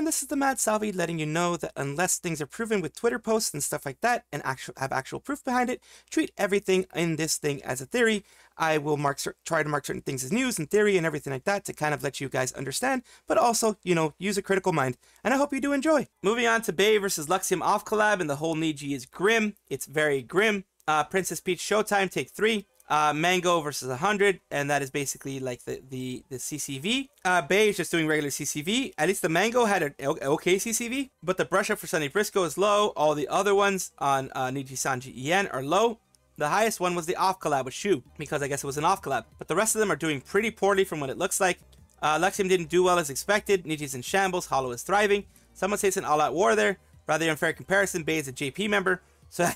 everyone, this is the Mad Salvi letting you know that unless things are proven with Twitter posts and stuff like that and have actual proof behind it, treat everything in this thing as a theory. I will try to mark certain things as news and theory and everything like that to kind of let you guys understand, but also, you know, use a critical mind. And I hope you do enjoy. Moving on to Bae versus Luxium off collab, and the whole Niji is grim. It's very grim. Princess Peach Showtime Take 3. Mango versus 100, and that is basically like the CCV. Bae is just doing regular CCV. At least the Mango had an okay CCV, but the brush up for Sunny Briscoe is low. All the other ones on Nijisanji En are low. The highest one was the off collab with Shu, because I guess it was an off collab, but the rest of them are doing pretty poorly from what it looks like. Luxium didn't do well as expected. Niji's in shambles, Hollow is thriving. Someone says an all-out war there. Rather unfair comparison, Bae is a JP member. So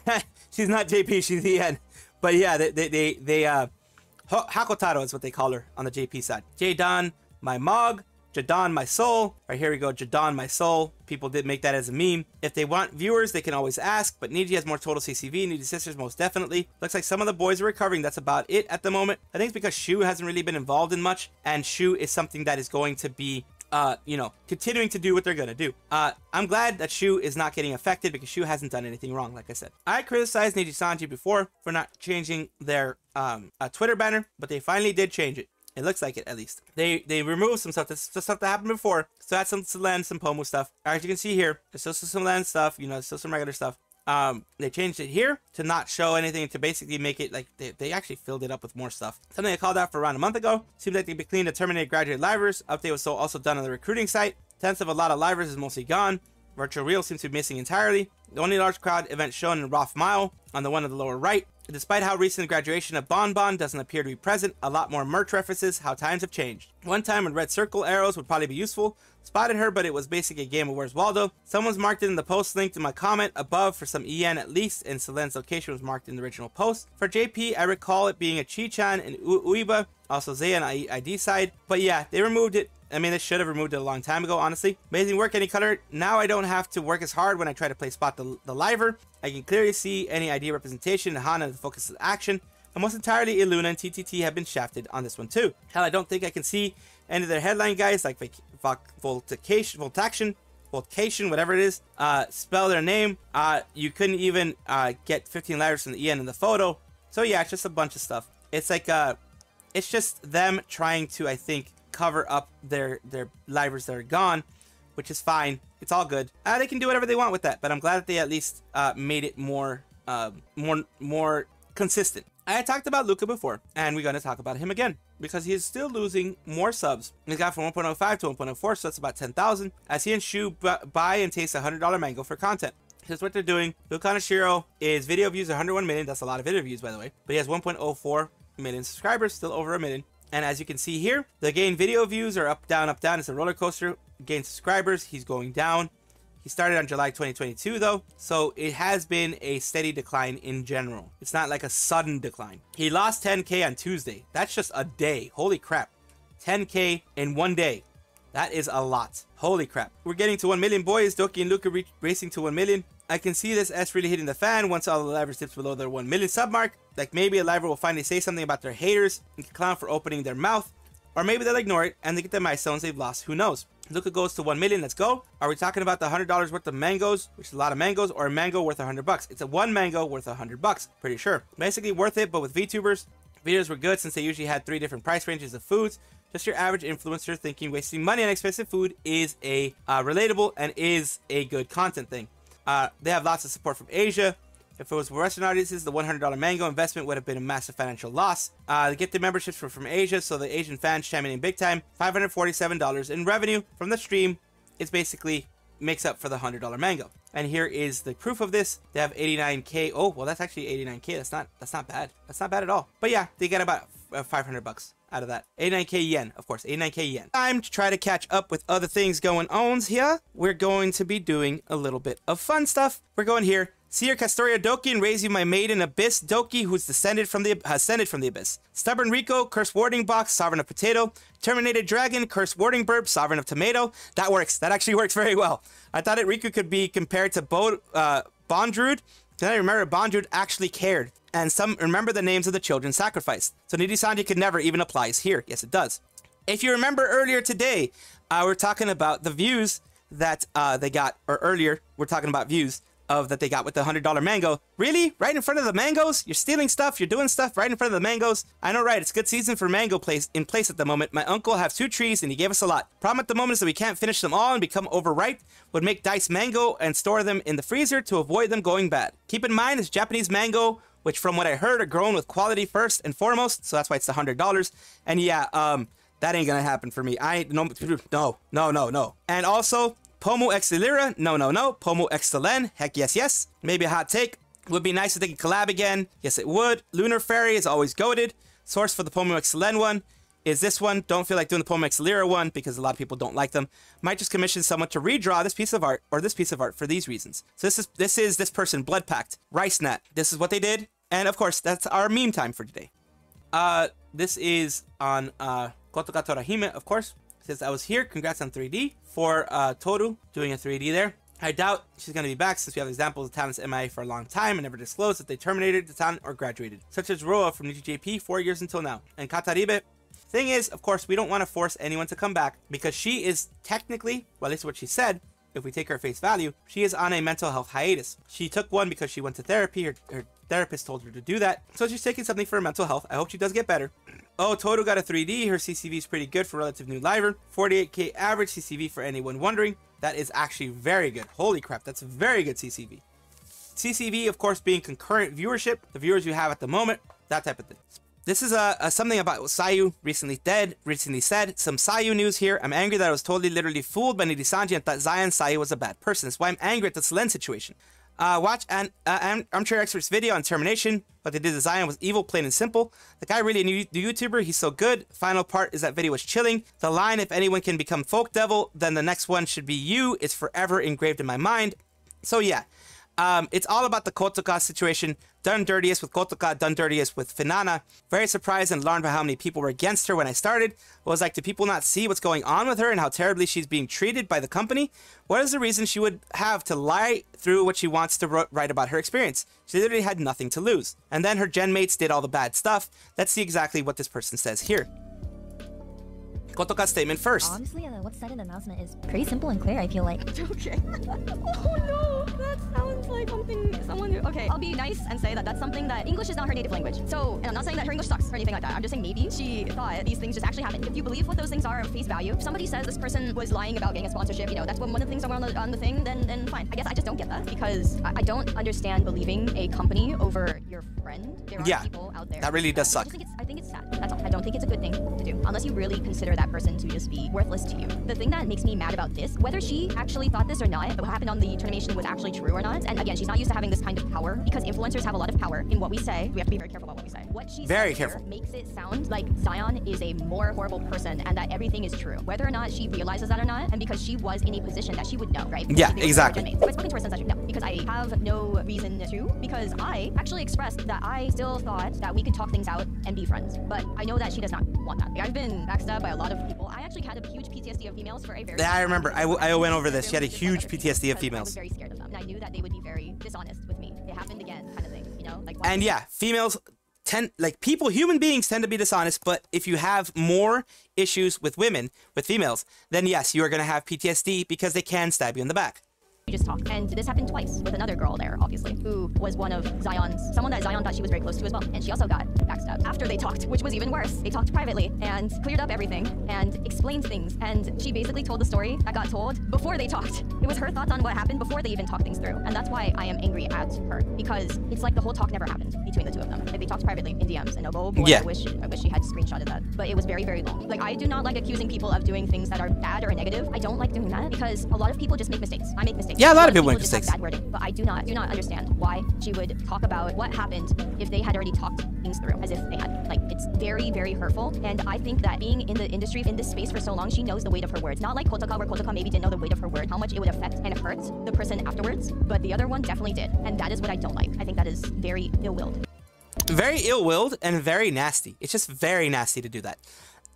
she's not JP, she's En. But yeah, they Hakotaro is what they call her on the JP side. Jadon, my Mog. Jadon, my soul. Right, here we go, Jadon, my soul. People did make that as a meme. If they want viewers, they can always ask, but Niji has more total CCV, Niji's sisters most definitely. Looks like some of the boys are recovering, that's about it at the moment. I think it's because Shu hasn't really been involved in much, and Shu is something that is going to be, you know, continuing to do what they're gonna do. I'm glad that Shu is not getting affected because Shu hasn't done anything wrong, like I said. I criticized Nijisanji before for not changing their Twitter banner, but they finally did change it. It looks like it, at least. They removed some stuff. That's the stuff that happened before. So that's some Selen, some Pomu stuff. As you can see here, there's still some Selen stuff, you know, there's still some regular stuff. They changed it here to not show anything, to basically make it like they actually filled it up with more stuff. Something I called out for around a month ago. Seems like they've been clean to terminate graduate livers. Update was also done on the recruiting site. Tense of a lot of livers is mostly gone. Virtual reel seems to be missing entirely. The only large crowd event shown in Roth Mile on the one on the lower right. Despite how recent graduation of Bonbon doesn't appear to be present, a lot more merch references, how times have changed. One time when red circle arrows would probably be useful. Spotted her, but it was basically a game of Where's Waldo. Someone's marked it in the post linked in my comment above for some En at least, and Selen's location was marked in the original post. For JP, I recall it being a Chi-chan and Uiba, also Zay and ID side. But yeah, they removed it. I mean, they should have removed it a long time ago, honestly. Amazing work, AnyColor. Now I don't have to work as hard when I try to play Spot the Liver. I can clearly see any idea representation and Hana the focus of action. Almost entirely Illuna and TTT have been shafted on this one too. Hell, I don't think I can see any of their headline guys like Voltaction, whatever it is, spell their name. You couldn't even get 15 letters from the En in the photo. So yeah, it's just a bunch of stuff. It's like, it's just them trying to, I think, cover up their livers that are gone, which is fine. It's all good. They can do whatever they want with that, but I'm glad that they at least made it more more consistent. I had talked about Luca before, and we're going to talk about him again because he is still losing more subs. He's got from 1.05 to 1.04, so that's about 10,000, as he and Shu buy and taste $100 mango for content. Here's what they're doing. Luca Kaneshiro is video views 101 million. That's a lot of video views, by the way, but he has 1.04 million subscribers, still over a million. And as you can see here, the gain video views are up, down. It's a roller coaster. Gain subscribers, he's going down. He started on July 2022 though, so it has been a steady decline in general. It's not like a sudden decline. He lost 10K on Tuesday. That's just a day. Holy crap. 10K in one day. That is a lot. Holy crap. We're getting to 1 million, boys. Doki and Luca racing to 1 million. I can see this S really hitting the fan once all the livers dips below their 1 million sub mark. Like maybe a liver will finally say something about their haters and clown for opening their mouth. Or maybe they'll ignore it and they get the milestones they've lost. Who knows? Luca goes to 1 million. Let's go. Are we talking about the $100 worth of mangoes, which is a lot of mangoes, or a mango worth $100? It's a one mango worth $100. Pretty sure. Basically worth it, but with VTubers, videos were good since they usually had 3 different price ranges of foods. Just your average influencer thinking wasting money on expensive food is a relatable and is a good content thing. They have lots of support from Asia. If it was Western audiences, the $100 mango investment would have been a massive financial loss. They get the memberships from Asia, so the Asian fans chiming in big time. $547 in revenue from the stream. It's basically makes up for the $100 mango. And here is the proof of this. They have 89K. Oh, well, that's actually 89K. That's not bad. That's not bad at all. But yeah, they get about $500 out of that. 89K yen, of course, 89K yen. Time to try to catch up with other things going on here. We're going to be doing a little bit of fun stuff. We're going here. See your Castoria Doki and raise you my maiden Abyss Doki, who's ascended from the Abyss. Stubborn Rico, Curse Warding Box, Sovereign of Potato. Terminated Dragon, Curse Warding Burp, Sovereign of Tomato. That works. That actually works very well. I thought that Riku could be compared to Bondrude. Then I remember Bondrude actually cared. And some remember the names of the children sacrificed. So Nijisanji could never even applies here. Yes, it does. If you remember earlier today, we're talking about the views that they got, or earlier, we're talking about views of that they got with the $100 mango. Really? Right in front of the mangoes? You're stealing stuff, you're doing stuff right in front of the mangoes? I know, right? It's good season for mango in place at the moment. My uncle has 2 trees and he gave us a lot. Problem at the moment is that we can't finish them all and become overripe. Would make diced mango and store them in the freezer to avoid them going bad. Keep in mind, it's Japanese mango, which from what I heard are grown with quality first and foremost, so that's why it's the $100. And yeah, that ain't gonna happen for me. No. And also, Pomo X Delira, no. Pomo X Selen, heck yes. Maybe a hot take. Would be nice if they could collab again. Yes, it would. Lunar Fairy is always goated. Source for the Pomo X Selen one is this one. Don't feel like doing the Pomo X Delira one because a lot of people don't like them. Might just commission someone to redraw this piece of art or this piece of art for these reasons. So this is this person, Blood Pact, Rice Nat. This is what they did. And of course, that's our meme time for today. This is on Kotoka Torahime, of course. Since I was here, congrats on 3D for Toru doing a 3D there. I doubt she's going to be back since we have examples of talents MIA for a long time and never disclosed that they terminated the talent or graduated, such as Roa from NijiJP 4 years until now, and Kataribe. Thing is, of course, we don't want to force anyone to come back because she is technically, well, at least what she said, if we take her face value, she is on a mental health hiatus. She took one because she went to therapy. Her therapist told her to do that. So she's taking something for her mental health. I hope she does get better. Oh, Toru got a 3D. Her CCV is pretty good for relative new liver. 48k average CCV for anyone wondering. That is actually very good. Holy crap, that's a very good CCV. CCV, of course, being concurrent viewership, the viewers you have at the moment, that type of thing. This is something about Sayu recently said. Some Sayu news here. I'm angry that I was totally literally fooled by Nijisanji and thought Zion Sayu was a bad person. That's why I'm angry at the Selen situation. Watch an Armchair Expert's video on termination. What they did to Zion was evil, plain and simple. The guy really a new YouTuber. He's so good. Final part is that video was chilling. The line, if anyone can become folk devil, then the next one should be you, is forever engraved in my mind. So yeah, it's all about the Kotoka situation. Done dirtiest with Kotoka, done dirtiest with Finana. Very surprised and alarmed by how many people were against her when I started. I was like, do people not see what's going on with her and how terribly she's being treated by the company? What is the reason she would have to lie through what she wants to write about her experience? She literally had nothing to lose. And then her gen mates did all the bad stuff. Let's see exactly what this person says here. Kotoka's statement first. Honestly, what Selen announcement is pretty simple and clear, I feel like. Okay. Oh no, that sounds like something someone who, okay, I'll be nice and say that that's something that English is not her native language. So, and I'm not saying that her English sucks or anything like that. I'm just saying maybe she thought these things just actually happened. If you believe what those things are at face value, if somebody says this person was lying about getting a sponsorship, you know, that's one of the things somewhere on the thing, then fine. I guess I just don't get that because I don't understand believing a company over your friend. There are people out there. That really does suck. I think it's sad. That's all. I don't think it's a good thing to do unless you really consider that person to just be worthless to you. The thing that makes me mad about this, whether she actually thought this or not, what happened on the termination was actually true or not, and again, she's not used to having this kind of power because influencers have a lot of power in what we say. We have to be very careful about what we say. What she very careful makes it sound like Zion is a more horrible person and that everything is true, whether or not she realizes that or not, and because she was in a position that she would know, right? Yeah, exactly. So I've spoken to her since I should know, because I have no reason to, because I actually expressed that I still thought that we could talk things out and be friends, but I know that she does not want that. Like, I've been backed up by a lot of people. I actually had a huge PTSD of females for a very... Yeah, I remember. I went over this. She had a huge PTSD of females. I was very scared of them, and I knew that they would be very dishonest with me. It happened again, kind of thing, you know? Like, and yeah, females tend... Like, people, human beings tend to be dishonest, but if you have more issues with women, with females, then yes, you are going to have PTSD because they can stab you in the back. You just talk. And this happened twice with another girl there, obviously, who was one of Zion's, someone that Zion thought she was very close to as well. And she also got backstabbed after they talked, which was even worse. They talked privately and cleared up everything and explained things. And she basically told the story that got told before they talked. It was her thoughts on what happened before they even talked things through. And that's why I am angry at her, because it's like the whole talk never happened between the two of them. Like, they talked privately in DMs and oh boy, yeah. I wish she had screenshotted that, but it was very, very long. Like, I do not like accusing people of doing things that are bad or negative. I don't like doing that because a lot of people just make mistakes. I make mistakes. Yeah, a lot of people make mistakes. Bad wording, but I do not understand why she would talk about what happened if they had already talked things through, as if they had. Like, it's very, very hurtful, and I think that being in the industry, in this space for so long, she knows the weight of her words. Not like Kotoka, where Kotoka maybe didn't know the weight of her word, how much it would affect and hurt the person afterwards, but the other one definitely did, and that is what I don't like. I think that is very ill-willed. Very ill-willed and very nasty. It's just very nasty to do that.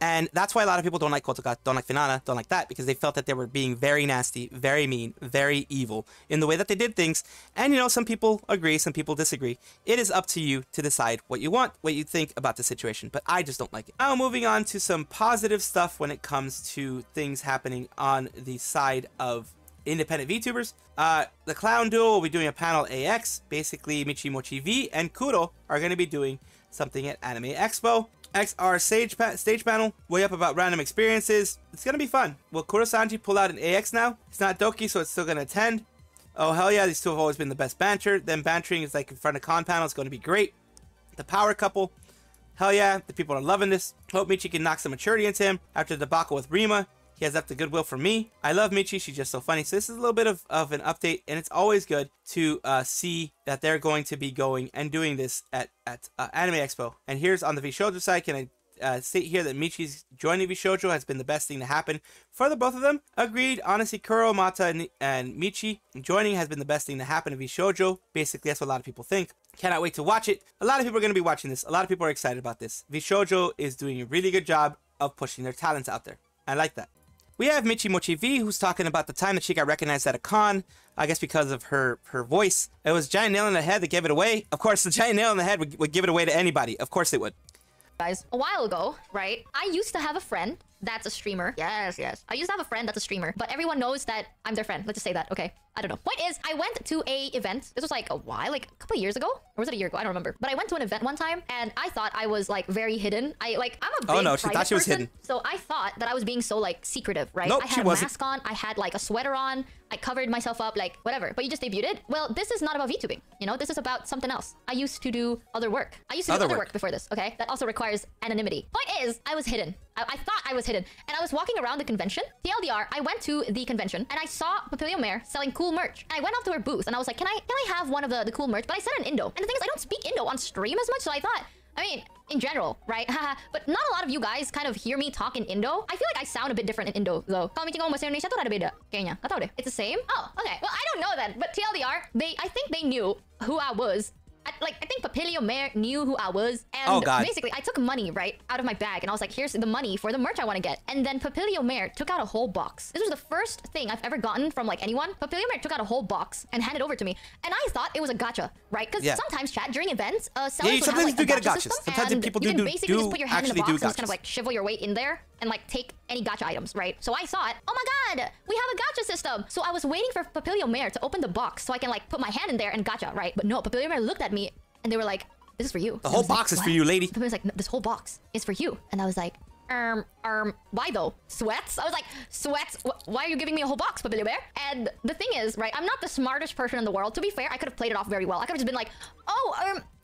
And that's why a lot of people don't like Kotoka, don't like Finana, don't like that, because they felt that they were being very nasty, very mean, very evil in the way that they did things. And, you know, some people agree, some people disagree. It is up to you to decide what you want, what you think about the situation, but I just don't like it. Now moving on to some positive stuff when it comes to things happening on the side of independent VTubers. The Clown Duo will be doing a panel AX. Basically, Michi Mochievee and Kuro are going to be doing something at Anime Expo. XR stage panel, way up about random experiences. It's going to be fun. Will Kurosanji pull out an AX now? It's not Doki, so it's still going to attend. Oh, hell yeah, these two have always been the best banter. Them bantering is like in front of con panel. It's going to be great. The power couple. Hell yeah, the people are loving this. Hope Michi can knock some maturity into him after the debacle with Rima. He has left the goodwill for me. I love Michi. She's just so funny. So this is a little bit of an update, and it's always good to see that they're going to be going and doing this at Anime Expo. And here's on the Vishoujo side, can I state here that Michi's joining Vishoujo has been the best thing to happen for the both of them. Agreed. Honestly, Kuro, Mata, and Michi joining has been the best thing to happen to Vishoujo. Basically, that's what a lot of people think. Cannot wait to watch it. A lot of people are going to be watching this. A lot of people are excited about this. Vishoujo is doing a really good job of pushing their talents out there. I like that. We have Michi Mochievee, who's talking about the time that she got recognized at a con, I guess because of her voice. It was a giant nail in the head that gave it away. Of course, the giant nail in the head would give it away to anybody. Of course it would. Guys, a while ago, right? I used to have a friend that's a streamer. Yes, yes. I used to have a friend that's a streamer, but everyone knows that I'm their friend. Let's just say that, okay? I don't know. Point is, I went to an event. This was like a while, like a couple of years ago, or was it a year ago? I don't remember. But I went to an event one time, and I thought I was like very hidden. I'm a big private person. Oh no, she thought she was hidden. So I thought that I was being so like secretive, right? Nope, I had a mask on. I had like a sweater on. I covered myself up, like whatever. But you just debuted it. Well, this is not about VTubing. You know, this is about something else. I used to do other work. I used to do other work before this. Okay, that also requires anonymity. Point is, I was hidden. I thought I was hidden, and I was walking around the convention. TLDR, I went to the convention, and I saw Papilio Mare selling cool merch, and I went up to her booth, and I was like, can I have one of the cool merch? But I said an Indo, and the thing is, I don't speak Indo on stream as much, so I thought, I mean, in general, right? But not a lot of you guys kind of hear me talk in Indo. I feel like I sound a bit different in Indo, though. It's the same? Oh, okay. Well, I don't know that, but TLDR, I think they knew who I was. I think Papilio Mare knew who I was, and basically, I took money, right, out of my bag, and I was like, here's the money for the merch I want to get. And then Papilio Mare took out a whole box. This was the first thing I've ever gotten from, like, anyone. Papilio Mare took out a whole box and handed over to me, and I thought it was a gacha, right? Because sometimes, chat, during events, sellers would sometimes have, like, a gacha system, sometimes people do, basically just put your hand in the box and just kind of, like, shivel your way in there and, like, take any gacha items, right? So I thought, oh my god, we have a gacha system! So I was waiting for Papilio Mare to open the box so I can, like, put my hand in there and gacha, right? But no, Papilio Mare looked at me, and they were like, this is for you. The whole box is for you, lady. Papilio was like, no, this whole box is for you. And I was like, why though? Sweats? I was like, sweats? Why are you giving me a whole box, Papilio Mare? And the thing is, right, I'm not the smartest person in the world. To be fair, I could have played it off very well. I could have just been like,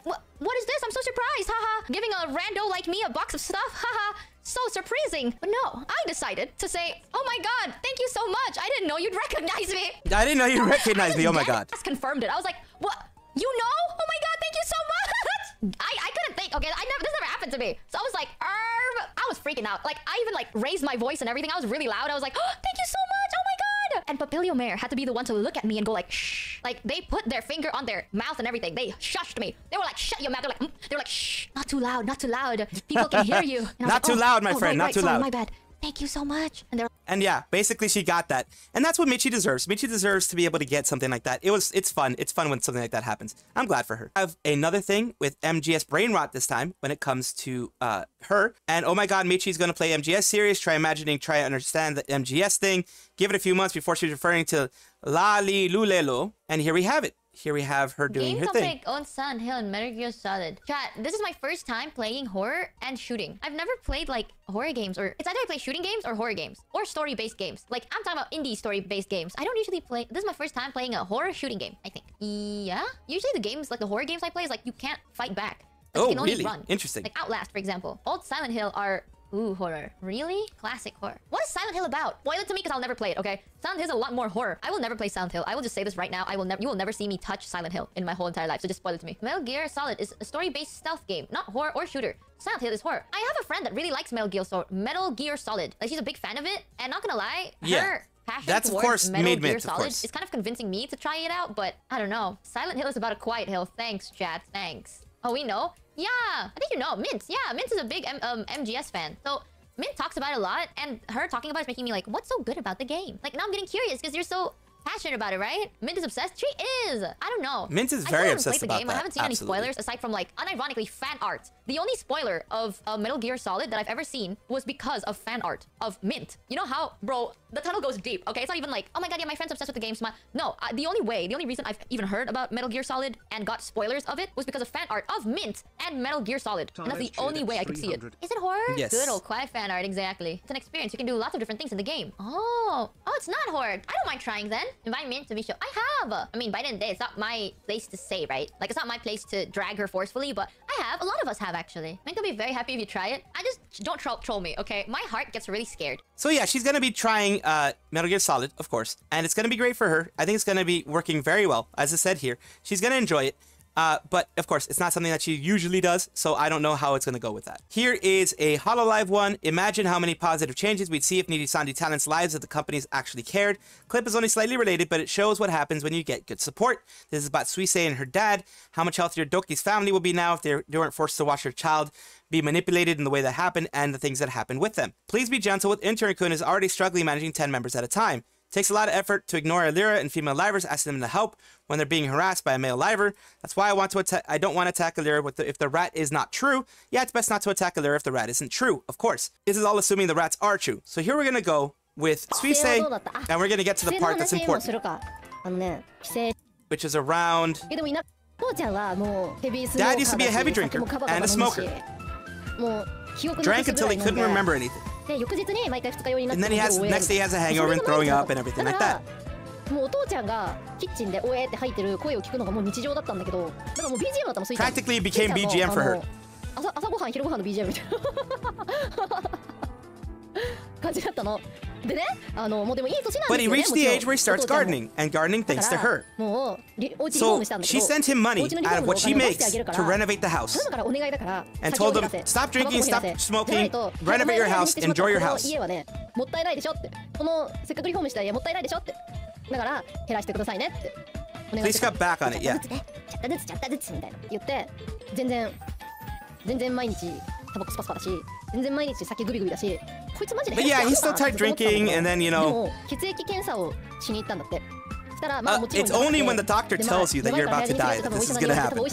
what is this? I'm so surprised, haha. Giving a rando like me a box of stuff, haha. So surprising. But no, I decided to say, oh my god, thank you so much. I didn't know you'd recognize me. I didn't know you'd recognize me, oh my god. I just confirmed it. I was like, what? You know? Oh my god, thank you so much! I couldn't think, okay? This never happened to me. So I was like, I was freaking out. Like, I even, like, raised my voice and everything. I was really loud. I was like, oh, thank you so much! Oh my god! And Papilio Mare had to be the one to look at me and go like, shh. Like, they put their finger on their mouth and everything. They shushed me. They were like, shut your mouth. They were like, shh, not too loud, not too loud. People can hear you. Not like, too loud, my friend, not too loud. My bad. Thank you so much. And yeah, basically she got that. And that's what Michi deserves. Michi deserves to be able to get something like that. It's fun. It's fun when something like that happens. I'm glad for her. I have another thing with MGS Brain Rot this time when it comes to her. And oh my god, Michi's going to play MGS series. Try imagining, try to understand the MGS thing. Give it a few months before she's referring to Lali Lulelo. And here we have it. Here we have her doing her thing. On Sun Hill and Metal Gear Solid. Chat, this is my first time playing horror and shooting. I've never played like horror games, or it's either I play shooting games or horror games or story-based games. Like, I'm talking about indie story-based games. I don't usually play. This is my first time playing a horror shooting game, I think. Yeah. Usually the games, like the horror games I play, is like you can't fight back. Like, you can only run. Interesting. Like Outlast, for example. Old Silent Hill are horror. Really? Classic horror. What is Silent Hill about? Spoil it to me because I'll never play it, okay? Silent Hill is a lot more horror. I will never play Silent Hill. I will just say this right now. You will never see me touch Silent Hill in my whole entire life, so just spoil it to me. Metal Gear Solid is a story-based stealth game, not horror or shooter. Silent Hill is horror. I have a friend that really likes Metal Gear Solid. Like, she's a big fan of it, and not gonna lie, her passion towards Metal Gear Solid is kind of convincing me to try it out, but I don't know. Silent Hill is about a quiet hill. Thanks, chat. Thanks. Oh, we know? Yeah, I think you know Mint. Yeah, Mint is a big MGS fan. So Mint talks about it a lot, and her talking about it is making me like, what's so good about the game? Like, now I'm getting curious because you're so passionate about it, right? Mint is obsessed. She is. I don't know. Mint is very obsessed about the game. I haven't seen any spoilers aside from, like, unironically fan art The only spoiler of Metal Gear Solid that I've ever seen was because of fan art of Mint. You know how, bro, the tunnel goes deep, okay? It's not even like, oh my god, yeah, my friend's obsessed with the game, smile. No, the only reason I've even heard about Metal Gear Solid and got spoilers of it was because of fan art of Mint and Metal Gear Solid. And that's the only way I could see it. Is it horror? Yes. Good old quiet fan art, exactly. It's an experience. You can do lots of different things in the game. Oh, it's not horror. I don't mind trying then. Invite Mint to Vishoujo. I mean, by the end of the day, it's not my place to say, right? Like, it's not my place to drag her forcefully, but I have. A lot of us have, actually. Mint will be very happy if you try it. I just don't troll me, okay? My heart gets really scared. So yeah, she's gonna be trying Metal Gear Solid, of course, and it's gonna be great for her. I think it's gonna be working very well, as I said here. She's gonna enjoy it. But of course, it's not something that she usually does, so I don't know how it's going to go with that. Here is a Hololive one. Imagine how many positive changes we'd see if Nijisanji talents' lives if the companies actually cared. Clip is only slightly related, but it shows what happens when you get good support. This is about Suisei and her dad, how much healthier Doki's family will be now if they weren't forced to watch their child be manipulated in the way that happened and the things that happened with them. Please be gentle with intern-kun is already struggling managing 10 members at a time. Takes a lot of effort to ignore Alira and female livers, asking them to help when they're being harassed by a male liver. That's why I don't want to attack Alira with if the rat is not true. Yeah, it's best not to attack Alira if the rat isn't true, of course. This is all assuming the rats are true. So here we're going to go with Suisei, and we're going to get to the part that's important, which is around... Dad used to be a heavy drinker and a smoker. Drank until he couldn't remember anything. And then next day he has a hangover and throwing up and everything like that. Practically it became BGM for her. But he reached the age where he starts gardening, and gardening thanks to her. So she sent him money out of what she makes to renovate the house, and told him, stop drinking, stop smoking, renovate your house, enjoy your house. Please cut back on it, yeah. But yeah, he still tried drinking, and then, you know... it's only when the doctor tells you that you're about to die that this is gonna happen. He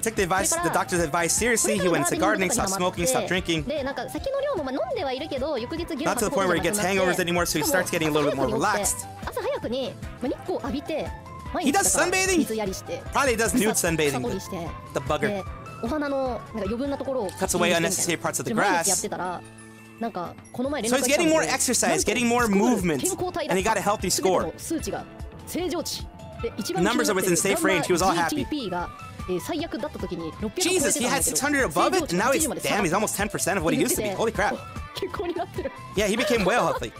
took the advice, the doctor's advice seriously. He went into gardening, stopped smoking, stopped drinking. Not to the point where he gets hangovers anymore, so he starts getting a little bit more relaxed. He does sunbathing? Probably does nude sunbathing, the bugger. Cuts away unnecessary parts of the grass. So he's getting more exercise, getting more movement, and he got a healthy score. The numbers are within safe range, he was all happy. Jesus, he had 600 above it, and now he's, damn, he's almost 10% of what he used to be. Holy crap. Yeah, he became well healthy.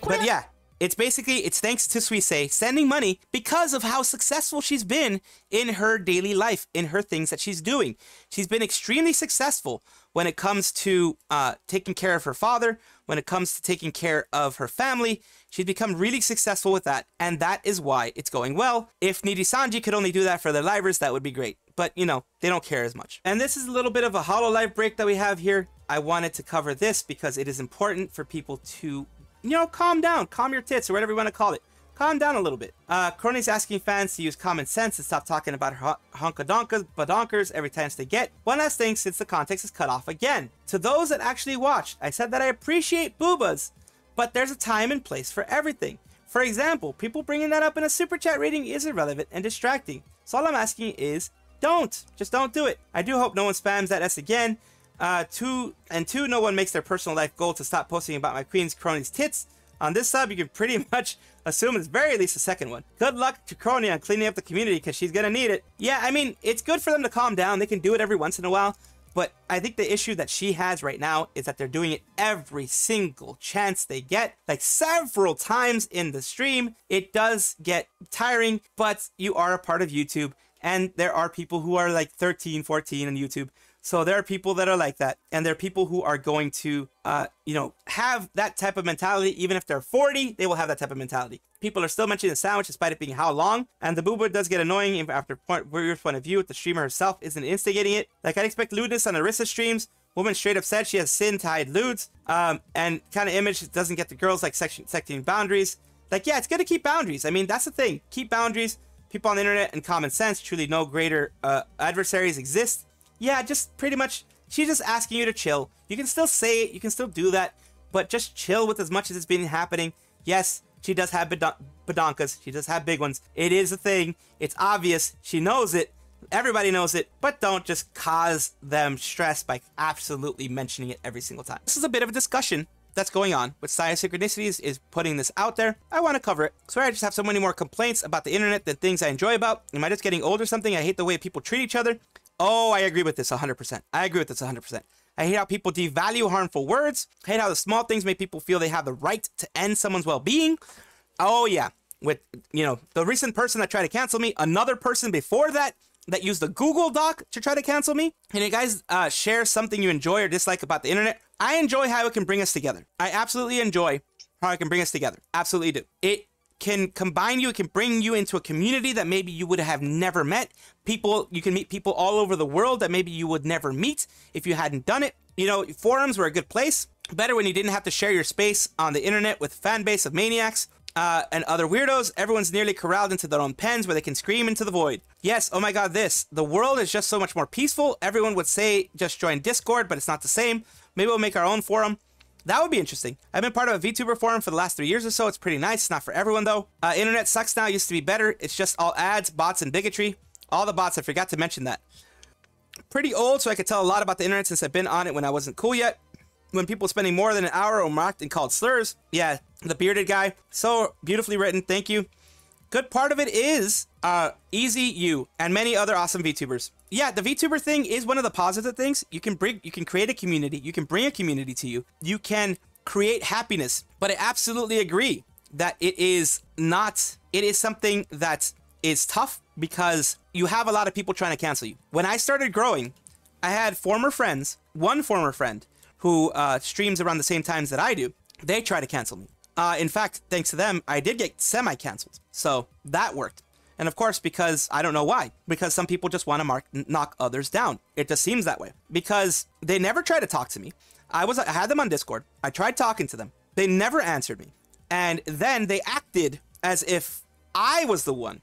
But yeah. It's basically, it's thanks to Suisei sending money because of how successful she's been in her daily life, in her things that she's doing. She's been extremely successful when it comes to taking care of her father, when it comes to taking care of her family. She's become really successful with that, and that is why it's going well. If Nijisanji could only do that for their livers, that would be great. But, you know, they don't care as much. And this is a little bit of a Hololive break that we have here. I wanted to cover this because it is important for people to... you know, calm down, calm your tits, or whatever you want to call it. Calm down a little bit. Kronii's asking fans to use common sense and stop talking about her honka-donkas, badonkers every chance they get. One last thing, since the context is cut off again. To those that actually watched, I said that I appreciate boobas, but there's a time and place for everything. For example, people bringing that up in a super chat reading is irrelevant and distracting. So all I'm asking is, don't. Just don't do it. I do hope no one spams at us again. Two, no one makes their personal life goal to stop posting about my queen's Kronii's tits. On this sub, you can pretty much assume it's very least the second one. Good luck to Kronii on cleaning up the community because she's gonna need it. Yeah, I mean, it's good for them to calm down. They can do it every once in a while. But I think the issue that she has right now is that they're doing it every single chance they get, like several times in the stream. It does get tiring, but you are a part of YouTube. And there are people who are like 13, 14 on YouTube. So there are people that are like that, and there are people who are going to, you know, have that type of mentality. Even if they're 40, they will have that type of mentality. People are still mentioning the sandwich despite it being how long, and the boober does get annoying after your point of view if the streamer herself isn't instigating it. Like, I'd expect lewdness on Arisa streams. Woman straight up said she has sin-tied lewds, and kind of image doesn't get the girls like secting boundaries. Like, yeah, it's good to keep boundaries. I mean, that's the thing. Keep boundaries. People on the internet and common sense, truly no greater adversaries exist. Yeah, just pretty much, she's just asking you to chill. You can still say it. You can still do that. But just chill with as much as it's been happening. Yes, she does have badonkas. She does have big ones. It is a thing. It's obvious. She knows it. Everybody knows it, but don't just cause them stress by absolutely mentioning it every single time. This is a bit of a discussion that's going on with Sayu Syncronicity is putting this out there. I want to cover it. Sorry, I just have so many more complaints about the internet than things I enjoy about. Am I just getting old or something? I hate the way people treat each other. Oh, I agree with this 100%. I agree with this 100%. I hate how people devalue harmful words. I hate how the small things make people feel they have the right to end someone's well-being. Oh yeah, with, you know, the recent person that tried to cancel me, another person before that, that used the Google Doc to try to cancel me. Can you guys share something you enjoy or dislike about the internet? I enjoy how it can bring us together. I absolutely enjoy how it can bring us together. Absolutely do. It can combine you. It can bring you into a community that maybe you would have never met. People, you can meet people all over the world that maybe you would never meet if you hadn't done it. You know, forums were a good place. Better when you didn't have to share your space on the internet with a fan base of maniacs. And other weirdos. Everyone's nearly corralled into their own pens where they can scream into the void. Yes, oh my god, this. The world is just so much more peaceful. Everyone would say just join Discord, but it's not the same. Maybe we'll make our own forum. That would be interesting. I've been part of a VTuber forum for the last 3 years or so. It's pretty nice. It's not for everyone, though. Internet sucks now. It used to be better. It's just all ads, bots, and bigotry. All the bots. I forgot to mention that. Pretty old, so I could tell a lot about the internet since I've been on it when I wasn't cool yet. When people spending more than an hour are mocked and called slurs. Yeah, the bearded guy. So beautifully written. Thank you. Good part of it is Easy You and many other awesome VTubers. Yeah, the VTuber thing is one of the positive things. You can create a community. You can bring a community to you. You can create happiness. But I absolutely agree that it is something that is tough because you have a lot of people trying to cancel you. When I started growing, I had former friends, one former friend, who streams around the same times that I do. They try to cancel me. In fact, thanks to them, I did get semi-canceled. So that worked. And of course, because I don't know why, because some people just want to knock others down. It just seems that way because they never try to talk to me. I had them on Discord. I tried talking to them. They never answered me. And then they acted as if I was the one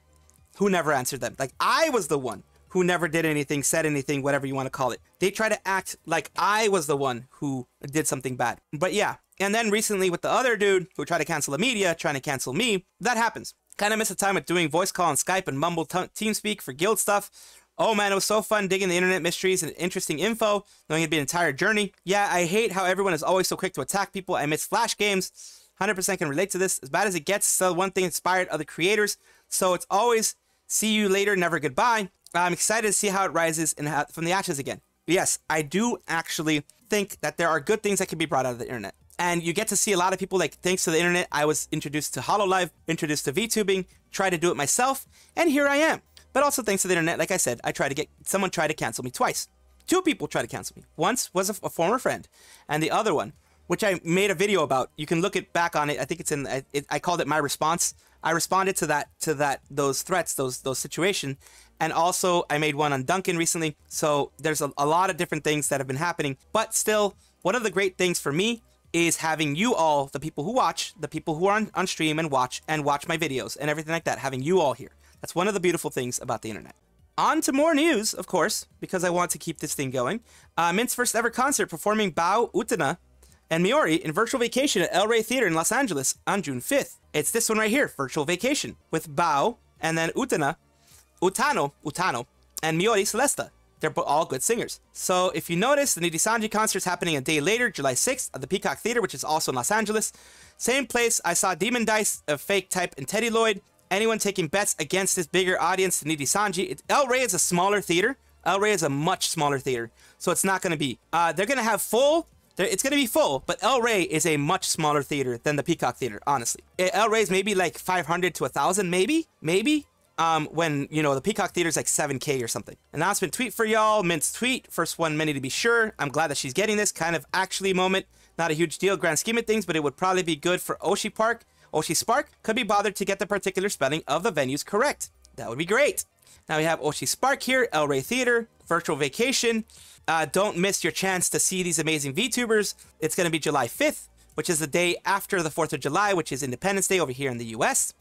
who never answered them. Like I was the one who never did anything, said anything, whatever you want to call it. They try to act like I was the one who did something bad. But yeah, and then recently with the other dude who tried to cancel the media, trying to cancel me, that happens. Kind of missed the time with doing voice call on Skype and mumble TeamSpeak for guild stuff. Oh man, it was so fun digging the internet mysteries and interesting info, knowing it'd be an entire journey. Yeah, I hate how everyone is always so quick to attack people. I miss Flash games. 100% can relate to this. As bad as it gets, so one thing inspired other creators. So it's always see you later, never goodbye. I'm excited to see how it rises and from the ashes again. Yes, I do actually think that there are good things that can be brought out of the internet. And you get to see a lot of people, like, thanks to the internet, I was introduced to Hololive, introduced to VTubing, tried to do it myself, and here I am. But also thanks to the internet, like I said, someone tried to cancel me twice. Two people tried to cancel me. Once was a former friend, and the other one, which I made a video about. You can look it back on it. I think it's in, I called it My Response. I responded to those threats, those situations. And also, I made one on Duncan recently. So there's a lot of different things that have been happening. But still, one of the great things for me is having you all, the people who watch, the people who are on stream and watch my videos and everything like that, having you all here. That's one of the beautiful things about the internet. On to more news, of course, because I want to keep this thing going. Mint's first ever concert performing Bao Utana and Miori in Virtual Vacation at El Rey Theater in Los Angeles on June 5th. It's this one right here, Virtual Vacation, with Bao and then Utano, and Miori Celeste. They're all good singers. So if you notice, the Nijisanji concert's happening a day later, July 6th, at the Peacock Theater, which is also in Los Angeles. Same place I saw Demon Dice, a Fake Type, and Teddy Lloyd. Anyone taking bets against this bigger audience than Nijisanji? El Rey is a smaller theater. El Rey is a much smaller theater. So it's not going to be. They're going to have full. It's going to be full, but El Rey is a much smaller theater than the Peacock Theater, honestly. El Rey's maybe like 500 to 1,000, maybe. When, you know, the Peacock Theater's like 7K or something. Announcement tweet for y'all. Mint's tweet. First one many to be sure. I'm glad that she's getting this kind of actually moment. Not a huge deal, grand scheme of things, but it would probably be good for Oshi Park. Oshi Spark could be bothered to get the particular spelling of the venues correct. That would be great. Now we have Oshi Spark here, El Rey Theater, Virtual Vacation. Don't miss your chance to see these amazing VTubers. It's going to be July 5th. which is the day after the 4th of July, which is Independence Day over here in the US.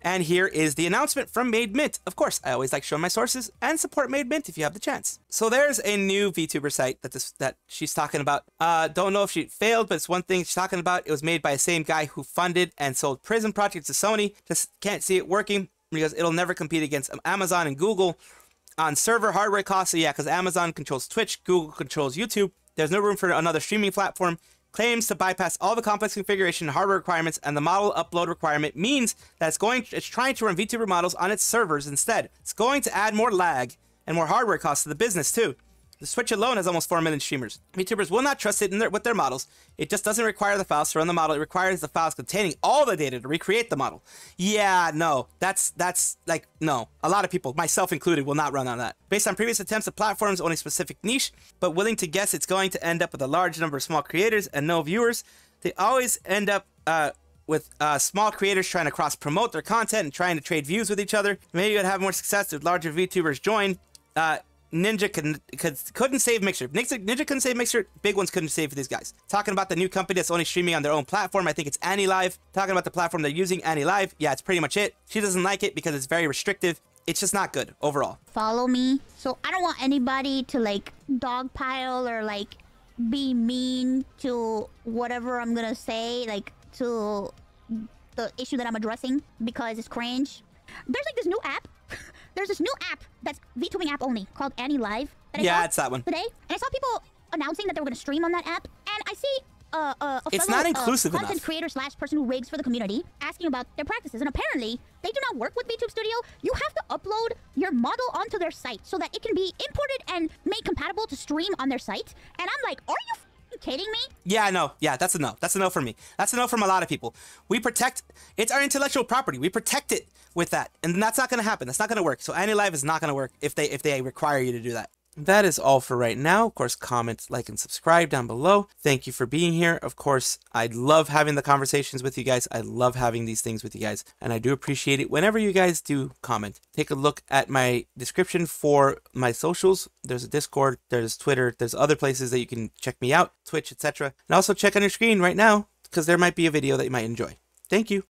And here is the announcement from Made Mint. Of course, I always like showing my sources and support Made Mint if you have the chance. So there's a new VTuber site that she's talking about. Don't know if she failed, but it's one thing she's talking about. It was made by the same guy who funded and sold Prison Project to Sony. Just can't see it working because it'll never compete against Amazon and Google on server hardware costs. So yeah, because Amazon controls Twitch, Google controls YouTube. There's no room for another streaming platform. Claims to bypass all the complex configuration hardware requirements, and the model upload requirement means that it's trying to run VTuber models on its servers instead. It's going to add more lag and more hardware costs to the business too. The Switch alone has almost 4 million streamers. VTubers will not trust it with their models. It just doesn't require the files to run the model. It requires the files containing all the data to recreate the model. Yeah, no, that's like, no. A lot of people, myself included, will not run on that. Based on previous attempts at platforms, only specific niche, but willing to guess it's going to end up with a large number of small creators and no viewers. They always end up with small creators trying to cross-promote their content and trying to trade views with each other. Maybe you'd have more success if larger VTubers join. Ninja couldn't save Mixer. Ninja couldn't save Mixer. Big ones couldn't save for these guys. Talking about the new company that's only streaming on their own platform. I think it's AniLive. Talking about the platform they're using, AniLive. Yeah, it's pretty much it. She doesn't like it because it's very restrictive. It's just not good overall. Follow me. So I don't want anybody to like dogpile or like be mean to whatever I'm gonna say, like to the issue that I'm addressing, because it's cringe. There's like this new app. There's this new app that's VTubing app only called AniLive. Yeah, it's that one. Today, and I saw people announcing that they were going to stream on that app, and I see a fellow content creator slash person who rigs for the community asking about their practices, and apparently they do not work with VTube Studio. You have to upload your model onto their site so that it can be imported and made compatible to stream on their site. And I'm like, are you kidding me? Yeah, no. Yeah, that's a no. That's a no for me. That's a no from a lot of people. We protect, it's our intellectual property. We protect it with that. And that's not going to happen. That's not going to work. So AniLive is not going to work if they require you to do that. That is all for right now. Of course, comment, like, and subscribe down below. Thank you for being here. Of course, I love having the conversations with you guys. I love having these things with you guys. And I do appreciate it whenever you guys do comment. Take a look at my description for my socials. There's a Discord, there's Twitter, there's other places that you can check me out, Twitch, etc. And also check on your screen right now because there might be a video that you might enjoy. Thank you.